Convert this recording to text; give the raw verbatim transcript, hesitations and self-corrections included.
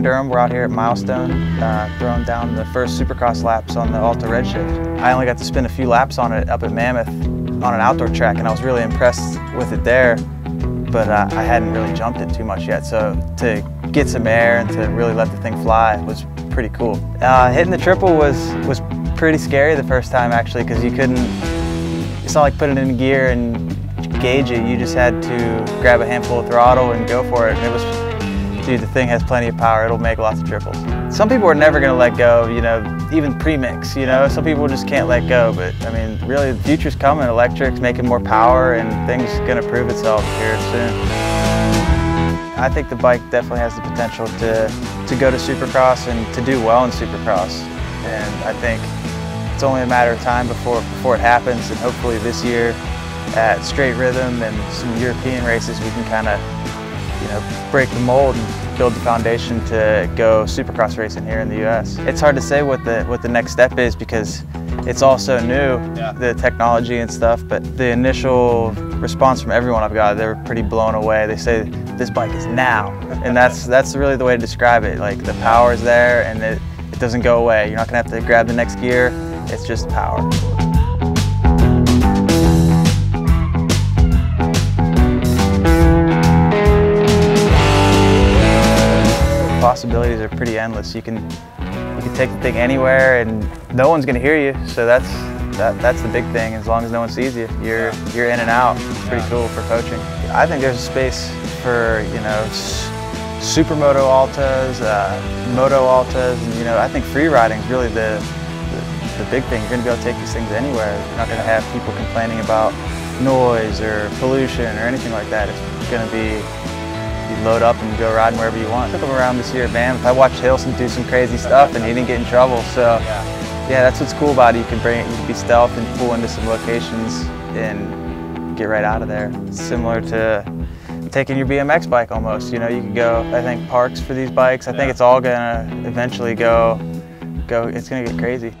in Durham. We're out here at Milestone, uh, throwing down the first Supercross laps on the Alta Redshift. I only got to spin a few laps on it up at Mammoth on an outdoor track, and I was really impressed with it there, but uh, I hadn't really jumped it too much yet, so to get some air and to really let the thing fly was pretty cool. Uh, hitting the triple was, was pretty scary the first time, actually, because you couldn't, it's not like putting it in gear and gauge it, you just had to grab a handful of throttle and go for it. And it was, dude, the thing has plenty of power, it'll make lots of triples. Some people are never going to let go, you know, even pre-mix, you know, some people just can't let go, but I mean, really, the future's coming, electric's making more power, and things going to prove itself here soon. I think the bike definitely has the potential to, to go to Supercross and to do well in Supercross, and I think it's only a matter of time before, before it happens, and hopefully this year at Straight Rhythm and some European races we can kind of, you know, break the mold and build the foundation to go Supercross racing here in the U S It's hard to say what the what the next step is because it's all so new, yeah. The technology and stuff, but the initial response from everyone I've got, they're pretty blown away. They say, this bike is now, and that's that's really the way to describe it. Like, the power is there, and it, it doesn't go away. You're not gonna have to grab the next gear, it's just power. Possibilities are pretty endless. You can you can take the thing anywhere, and no one's going to hear you. So that's that, that's the big thing. As long as no one sees you, you're yeah. you're in and out. It's pretty yeah. cool for coaching. I think there's a space for, you know, supermoto altas, uh, moto altas, and, you know, I think free riding is really the, the the big thing. You're going to be able to take these things anywhere. You're not going to have people complaining about noise or pollution or anything like that. It's going to be, you load up and go riding wherever you want. I took him around this year, man. I watched Hilsen do some crazy stuff, and he didn't get in trouble. So, yeah, that's what's cool about it. You can bring it, you can be stealth and pull into some locations and get right out of there. It's similar to taking your B M X bike almost. You know, you can go, I think, parks for these bikes. I think it's all gonna eventually go, go. It's gonna get crazy.